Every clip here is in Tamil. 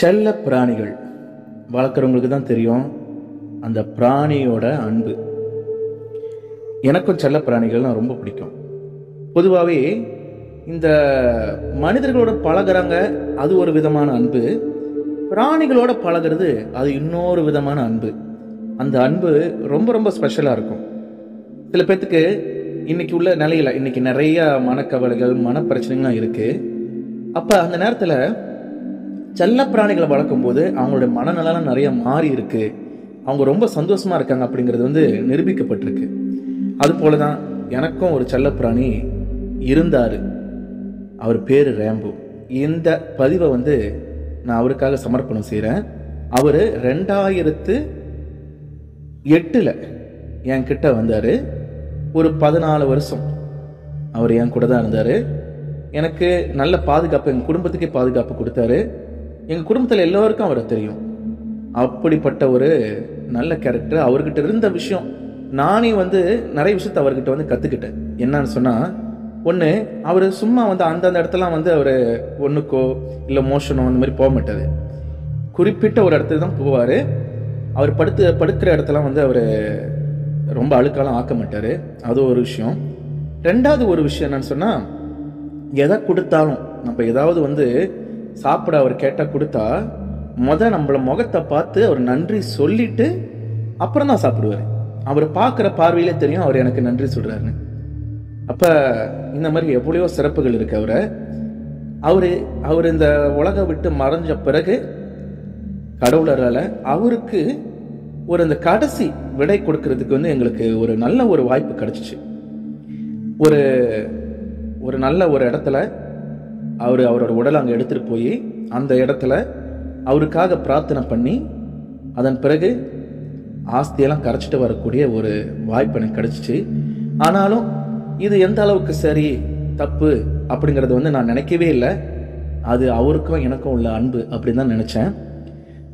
செல்ல பிராணிகள் வளர்க்குறவங்களுக்கு தான் தெரியும் அந்த பிராணியோட அன்பு. எனக்கும் செல்ல பிராணிகள்லாம் ரொம்ப பிடிக்கும். பொதுவாகவே இந்த மனிதர்களோட பழகுறாங்க, அது ஒரு விதமான அன்பு. பிராணிகளோட பழகிறது அது இன்னொரு விதமான அன்பு. அந்த அன்பு ரொம்ப ரொம்ப ஸ்பெஷலாக இருக்கும். சில பேர்த்துக்கு இன்றைக்கி உள்ள நிலையில் இன்றைக்கி நிறையா மனக்கவலைகள் மனப்பிரச்சனைகள்லாம் இருக்குது. அப்போ அந்த நேரத்தில் செல்ல பிராணிகளை வளர்க்கும்போது அவங்களுடைய மனநலம் நிறைய மாறி இருக்குது, அவங்க ரொம்ப சந்தோஷமாக இருக்காங்க அப்படிங்கிறது வந்து நிரூபிக்கப்பட்டிருக்கு. அதுபோல தான் எனக்கும் ஒரு செல்ல பிராணி இருந்தார். அவர் பேர் ரேம்பு. இந்த பதிவை வந்து நான் அவருக்காக சமர்ப்பணம் செய்கிறேன். அவர் 2008 என்கிட்ட வந்தார். ஒரு 14 வருஷம் அவர் என் கூட தான் இருந்தார். எனக்கு நல்ல பாதுகாப்பு, எங்கள் குடும்பத்துக்கே பாதுகாப்பு கொடுத்தாரு. எங்கள் குடும்பத்தில் எல்லோருக்கும் அவரை தெரியும். அப்படிப்பட்ட ஒரு நல்ல கேரக்டர். அவர்கிட்ட இருந்த விஷயம் நானே வந்து நிறைய விஷயத்த அவர்கிட்ட வந்து கற்றுக்கிட்டேன். என்னன்னு சொன்னால், ஒன்று, அவர் சும்மா வந்து அந்தந்த இடத்துலாம் வந்து அவர் ஒன்றுக்கோ இல்லை மோஷனோ அந்த மாதிரி போக மாட்டார். குறிப்பிட்ட ஒரு இடத்துல தான் போவார். அவர் படுக்கிற இடத்தெல்லாம் வந்து அவர் ரொம்ப அழுக்காலாம் ஆக்க மாட்டார். அது ஒரு விஷயம். ரெண்டாவது ஒரு விஷயம் என்னன்னு சொன்னால், எதை கொடுத்தாலும் நம்ம ஏதாவது வந்து சாப்பிட அவர் கேட்டால் கொடுத்தா நம்மளை முகத்தை பார்த்து அவர் நன்றி சொல்லிட்டு அப்புறம் தான் சாப்பிடுவார். அவர் பார்க்குற பார்வையிலே தெரியும் அவர் எனக்கு நன்றி சொல்கிறாருன்னு. அப்போ இந்த மாதிரி எவ்வளோ சிறப்புகள் இருக்குது. அவர் இந்த உலக விட்டு மறைஞ்ச பிறகு கடவுளரால் அவருக்கு ஒரு அந்த கடைசி விடை கொடுக்கறதுக்கு வந்து எங்களுக்கு ஒரு நல்ல ஒரு வாய்ப்பு கிடச்சிச்சு. ஒரு ஒரு நல்ல ஒரு இடத்துல அவரோட உடலை அங்கே எடுத்துகிட்டு போய் அந்த இடத்துல அவருக்காக பிரார்த்தனை பண்ணி அதன் பிறகு ஆஸ்தியெல்லாம் கரைச்சிட்டு வரக்கூடிய ஒரு வாய்ப்பு எனக்கு கிடச்சிச்சு. ஆனாலும் இது எந்த அளவுக்கு சரி தப்பு அப்படிங்கிறது வந்து நான் நினைக்கவே இல்லை. அது அவருக்கும் எனக்கும் உள்ள அன்பு அப்படின்னு தான் நினச்சேன்.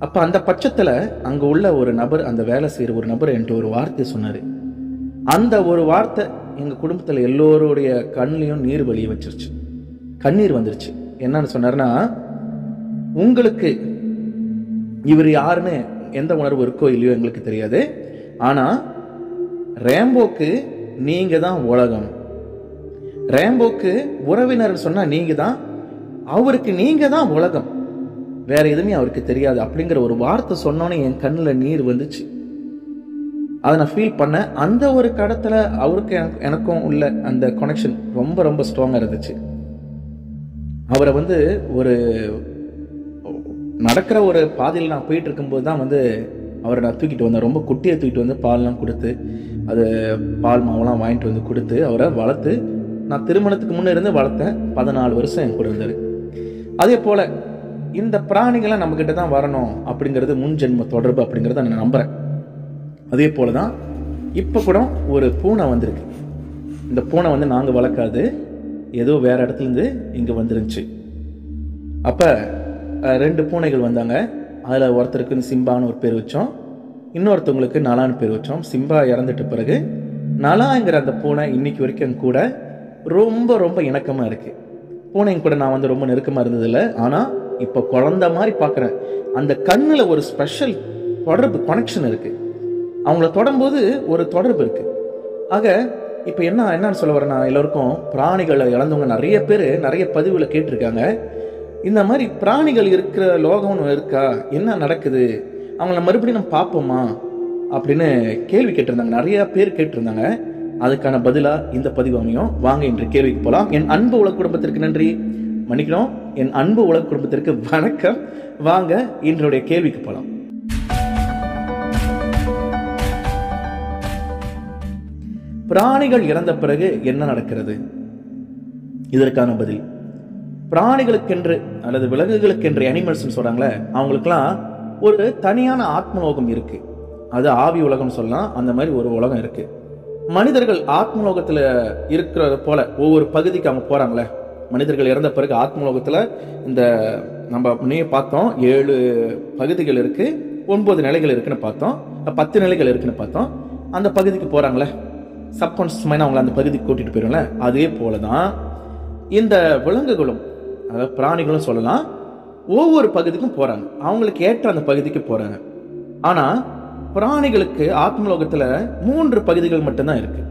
அப்போ அந்த பட்சத்தில் அங்கே உள்ள ஒரு நபர், அந்த வேலை செய்கிற ஒரு நபர் என்கிட்ட ஒரு வார்த்தை சொன்னார். அந்த ஒரு வார்த்தை எங்கள் குடும்பத்தில் எல்லோருடைய கண்ணிலையும் நீர் வழியை வச்சிருச்சு, கண்ணீர் வந்துருச்சு. என்னன்னு சொன்னார்னா, உங்களுக்கு இவர் யாருன்னு எந்த உணர்வு இருக்கோ இல்லையோ எங்களுக்கு தெரியாது, ஆனால் ரேம்போக்கு நீங்கள் தான் உலகம். ரேம்போக்கு உறவினர் சொன்னால் நீங்கள் தான், அவருக்கு நீங்கள் தான் உலகம், வேற எதுவுமே அவருக்கு தெரியாது அப்படிங்கிற ஒரு வார்த்தை சொன்னோன்னே என் கண்ணில் நீர் வந்துச்சு. அதை நான் ஃபீல் பண்ணேன். அந்த ஒரு கடத்தில் அவருக்கு எனக்கும் உள்ள அந்த கனெக்ஷன் ரொம்ப ரொம்ப ஸ்ட்ராங்காக இருந்துச்சு. அவரை வந்து ஒரு நடக்கிற ஒரு பாதையில் நான் போயிட்டு இருக்கும்போது தான் வந்து அவரை நான் தூக்கிட்டு வந்தேன். ரொம்ப குட்டியை தூக்கிட்டு வந்து பால்லாம் கொடுத்து, அது பால் மாவெல்லாம் வாங்கிட்டு வந்து கொடுத்து அவரை வளர்த்து நான் திருமணத்துக்கு முன்னே இருந்து வளர்த்தேன். 14 வருஷம் என் கூட இருந்தார். அதே போல் இந்த பிராணிகள்லாம் நம்மக்கிட்ட தான் வரணும் அப்படிங்கிறது முன் ஜென்ம தொடர்பு அப்படிங்கிறத நான் நம்புகிறேன். அதே போல் தான் இப்போ கூட ஒரு பூனை வந்திருக்கு. இந்த பூனை வந்து நாங்கள் வளர்க்காது, ஏதோ வேறு இடத்துலேருந்து இங்கே வந்துருந்துச்சு. அப்போ 2 பூனைகள் வந்தாங்க. அதில் ஒருத்தருக்கு சிம்பான்னு ஒரு பேர் வச்சோம், இன்னொருத்தவங்களுக்கு நலான்னு பேர் வச்சோம். சிம்பா இறந்துட்ட பிறகு நலாங்கிற அந்த பூனை இன்றைக்கி வரைக்கும் கூட ரொம்ப ரொம்ப இணக்கமாக இருக்குது. பூனையும் கூட நான் வந்து ரொம்ப நெருக்கமாக இருந்ததில்லை, ஆனால் இப்போ குழந்த மாதிரி பார்க்குறேன். அந்த கண்ணில் ஒரு ஸ்பெஷல் தொடர்பு கனெக்ஷன் இருக்குது. அவங்கள தொடரும்போது ஒரு தொடர்பு இருக்குது. ஆக இப்போ என்னன்னு சொல்ல வரேன்னா, எல்லோருக்கும் பிராணிகளை இழந்தவங்க நிறைய பேர் நிறைய பதிவில் கேட்டிருக்காங்க. இந்த மாதிரி பிராணிகள் இருக்கிற லோகம்னு இருக்கா, என்ன நடக்குது, அவங்கள மறுபடியும் நம்ம பார்ப்போமா அப்படின்னு கேள்வி கேட்டிருந்தாங்க, நிறையா பேர் கேட்டிருந்தாங்க. அதுக்கான பதிலாக இந்த பதிவு அமையும். வாங்க இன்று கேள்விக்கு போகலாம். என் அன்பு உலக குடும்பத்திற்கு நன்றி, மன்னிக்கணும், என் அன்பு உலக குடும்பத்திற்கு வணக்கம். வாங்க இன்றைய கேள்விக்கு போகலாம். பிராணிகள் இறந்த பிறகு என்ன நடக்கிறது? இதற்கான பதில், பிராணிகளுக்கென்று அல்லது விலங்குகளுக்கென்று அனிமல்ஸ்ன்னு சொல்கிறாங்களே, அவங்களுக்கெல்லாம் ஒரு தனியான ஆத்மலோகம் இருக்குது. அது ஆவி உலகம் சொல்லலாம். அந்த மாதிரி ஒரு உலகம் இருக்குது. மனிதர்கள் ஆத்மலோகத்தில் இருக்கிறது போல ஒவ்வொரு பகுதிக்கு அவங்க போகிறாங்களே, மனிதர்கள் இறந்த பிறகு ஆத்மலோகத்தில் இந்த நம்ம முன்னையே பார்த்தோம் 7 பகுதிகள் இருக்குது, 9 நிலைகள் இருக்குதுன்னு பார்த்தோம், 10 நிலைகள் இருக்குதுன்னு பார்த்தோம். அந்த பகுதிக்கு போகிறாங்களே சப்கான்ஷியஸ் மைண்ட் அவங்கள அந்த பகுதிக்கு கூட்டிகிட்டு போயிடும்ல. அதே போல தான் இந்த விலங்குகளும், அதாவது பிராணிகளும் சொல்லலாம், ஒவ்வொரு பகுதிக்கும் போகிறாங்க, அவங்களுக்கு ஏற்ற அந்த பகுதிக்கு போகிறாங்க. ஆனால் பிராணிகளுக்கு ஆத்மலோகத்தில் 3 பகுதிகள் மட்டும்தான் இருக்குது.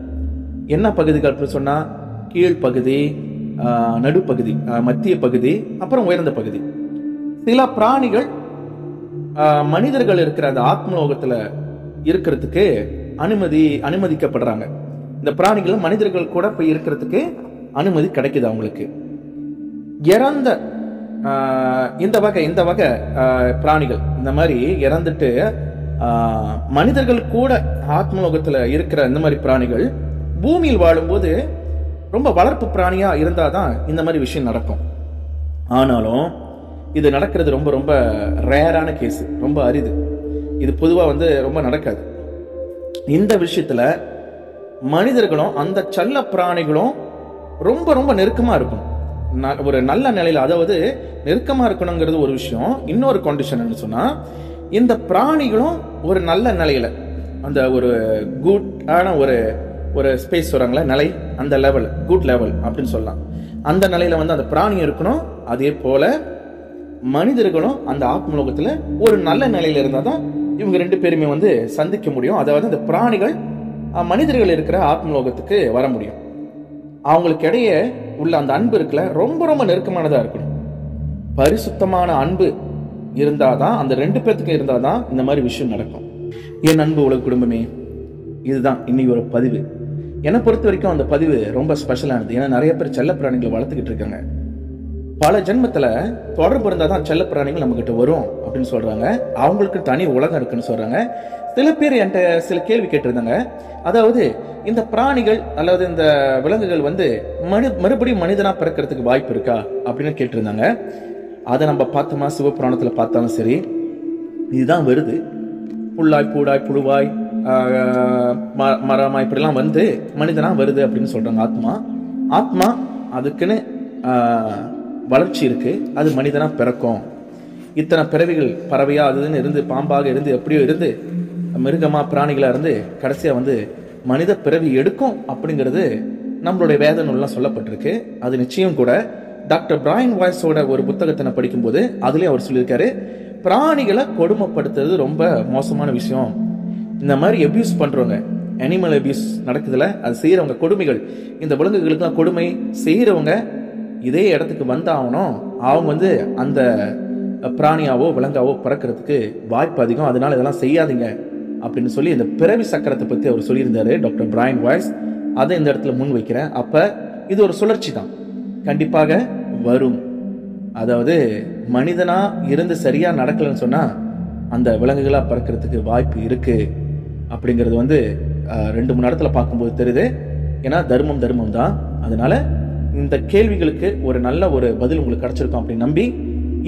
என்ன பகுதிகள் அப்படின்னு சொன்னால் கீழ்ப்பகுதி, நடுப்பகுதி, மத்திய பகுதி, அப்புறம் உயர்ந்த பகுதி. சில பிராணிகள் மனிதர்கள் இருக்கிற அந்த ஆத்மலோகத்தில் இருக்கிறதுக்கு அனுமதிக்கப்படுறாங்க. இந்த பிராணிகள் மனிதர்கள் கூட போய் இருக்கிறதுக்கு அனுமதி கிடைக்குது அவங்களுக்கு. இறந்த இந்த வகை பிராணிகள் இந்த மாதிரி இறந்துட்டு மனிதர்கள் கூட ஆத்மலோகத்தில் இருக்கிற இந்த மாதிரி பிராணிகள் பூமியில் வாழும்போது ரொம்ப வளர்ப்பு பிராணியாக இருந்தால் தான் இந்த மாதிரி விஷயம் நடக்கும். ஆனாலும் இது நடக்கிறது ரொம்ப ரொம்ப ரேரான கேஸு, ரொம்ப அரிது. இது பொதுவாக ரொம்ப நடக்காது. இந்த விஷயத்தில் மனிதர்களும் அந்த செல்ல பிராணிகளும் ரொம்ப ரொம்ப நெருக்கமாக இருக்கும். ஒரு நல்ல நிலையில், அதாவது நெருக்கமாக இருக்கணுங்கிறது ஒரு விஷயம். இன்னொரு கண்டிஷன் என்ன சொன்னால், இந்த பிராணிகளும் ஒரு நல்ல நிலையில், அந்த ஒரு குட்டான ஒரு ஸ்பேஸ் சொல்கிறாங்களே நிலை, அந்த லெவல், குட் லெவல் அப்படின்னு சொல்லலாம். அந்த நிலையில் அந்த பிராணி இருக்கணும். அதே போல் மனிதர்களும் அந்த ஆத்மலோகத்தில் ஒரு நல்ல நிலையில் இருந்தால் தான் இவங்க 2 பேருமே சந்திக்க முடியும். அதாவது அந்த பிராணிகள் மனிதர்கள் இருக்கிற ஆத்மலோகத்துக்கு வர முடியும். அவங்களுக்கு இடையே உள்ள அந்த அன்பு இருக்குல்ல, ரொம்ப ரொம்ப நெருக்கமானதாக இருக்கணும். பரிசுத்தமான அன்பு இருந்தால் தான், அந்த 2 பேர்த்துக்கு இருந்தால் தான் இந்த மாதிரி விஷயம் நடக்கும். என் அன்பு உலக குடும்பமே, இதுதான் இன்னைக்கு ஒரு பதிவு. என்னை பொறுத்த வரைக்கும் அந்த பதிவு ரொம்ப ஸ்பெஷலானது. ஏன்னா நிறைய பேர் செல்ல பிராணிகளை வளர்த்துக்கிட்டு இருக்காங்க. பல ஜென்மத்தில் தொடர்பு இருந்தால் தான் செல்ல பிராணிகள் நம்மக்கிட்ட வரும் அப்படின்னு சொல்கிறாங்க. அவங்களுக்கு தனி உலகம் இருக்குன்னு சொல்கிறாங்க. சில பேர் என்கிட்ட சில கேள்வி கேட்டிருந்தாங்க. அதாவது இந்த பிராணிகள் அல்லது இந்த விலங்குகள் மறுபடியும் மனிதனாக பிறக்கிறதுக்கு வாய்ப்பு இருக்கா அப்படின்னு கேட்டிருந்தாங்க. அதை நம்ம பார்த்தோமா, சிவபுராணத்தில் பார்த்தாலும் சரி, இதுதான் வருது. புல்லாய் பூடாய் புழுவாய் மரமா இப்படிலாம் மனிதனாக வருது அப்படின்னு சொல்கிறாங்க. ஆத்மா அதுக்குன்னு வளர்ச்சி இருக்குது, அது மனிதனாக பிறக்கும். இத்தனை பிறவிகள் பறவையாக அதுன்னு இருந்து, பாம்பாக இருந்து, எப்படியோ இருந்து, மிருகமாக பிராணிகளாக இருந்து, கடைசியாக மனித பிறவி எடுக்கும் அப்படிங்கிறது நம்மளுடைய வேத நூல்லாம் சொல்லப்பட்டிருக்கு. அது நிச்சயம் கூட. டாக்டர் பிரையன் வாய்ஸோட ஒரு புத்தகத்தை நான் படிக்கும்போது அதுலேயே அவர் சொல்லியிருக்காரு, பிராணிகளை கொடுமைப்படுத்துறது ரொம்ப மோசமான விஷயம். இந்த மாதிரி அப்யூஸ் பண்ணுறவங்க, அனிமல் அப்யூஸ் நடக்குதுல, அது செய்கிறவங்க, கொடுமைகள், இந்த விலங்குகளுக்கெல்லாம் கொடுமை செய்கிறவங்க இதே இடத்துக்கு வந்தாகணும். அவங்க அந்த பிராணியாவோ விலங்காவோ பிறக்கிறதுக்கு வாய்ப்பு அதிகம். அதனால இதெல்லாம் செய்யாதீங்க அப்படின்னு சொல்லி இந்த பிறவி சக்கரத்தை பற்றி அவர் சொல்லியிருந்தாரு, டாக்டர் பிரையன் வாய்ஸ். அதை இந்த இடத்துல முன் வைக்கிறேன். அப்போ இது ஒரு சுழற்சி தான், கண்டிப்பாக வரும். அதாவது மனிதனாக இருந்து சரியாக நடக்கலைன்னு சொன்னால் அந்த விலங்குகளாக பிறக்கிறதுக்கு வாய்ப்பு இருக்குது அப்படிங்கிறது 2-3 இடத்துல பார்க்கும்போது தெரியுது. ஏன்னா தர்மம் தான். அதனால் இந்த கேள்விகளுக்கு ஒரு நல்ல ஒரு பதில் உங்களுக்கு கிடைச்சிருக்கும் அப்படின்னு நம்பி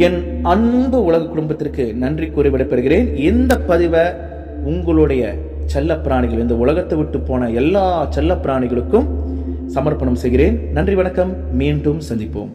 என் அன்பு உலக குடும்பத்திற்கு நன்றி கூறி விடைபெறுகிறேன். இந்த பதிவை உங்களுடைய செல்ல பிராணிகள், இந்த உலகத்தை விட்டு போன எல்லா செல்ல பிராணிகளுக்கும் சமர்ப்பணம் செய்கிறேன். நன்றி, வணக்கம். மீண்டும் சந்திப்போம்.